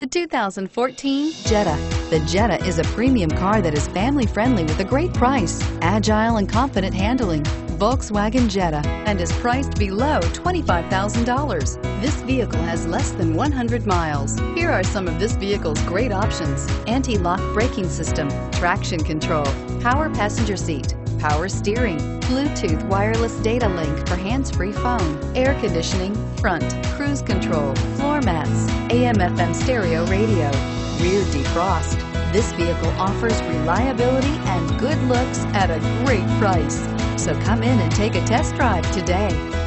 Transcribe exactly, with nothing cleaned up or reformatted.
The two thousand fourteen Jetta. The Jetta is a premium car that is family friendly with a great price, agile and confident handling. Volkswagen Jetta, and is priced below twenty-five thousand dollars. This vehicle has less than one hundred miles. Here are some of this vehicle's great options: anti-lock braking system, traction control, power passenger seat, power steering, Bluetooth wireless data link for hands-free phone, air conditioning, front, cruise control, floor mats, A M F M stereo radio, rear defrost. This vehicle offers reliability and good looks at a great price. So come in and take a test drive today.